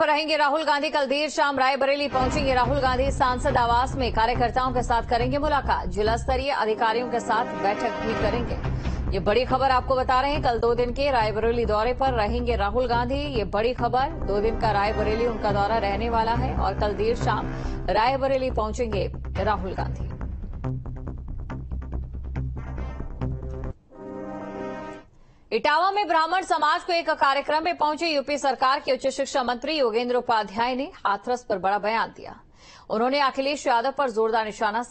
पर रहेंगे राहुल गांधी। कल देर शाम रायबरेली पहुंचेंगे राहुल गांधी। सांसद आवास में कार्यकर्ताओं के साथ करेंगे मुलाकात, जिला स्तरीय अधिकारियों के साथ बैठक भी करेंगे। ये बड़ी खबर आपको बता रहे हैं, कल 2 दिन के रायबरेली दौरे पर रहेंगे राहुल गांधी। ये बड़ी खबर, 2 दिन का रायबरेली उनका दौरा रहने वाला है और कल देर शाम रायबरेली पहुंचेंगे राहुल गांधी। इटावा में ब्राह्मण समाज को एक कार्यक्रम में पहुंचे यूपी सरकार के उच्च शिक्षा मंत्री योगेंद्र उपाध्याय ने हाथरस पर बड़ा बयान दिया। उन्होंने अखिलेश यादव पर जोरदार निशाना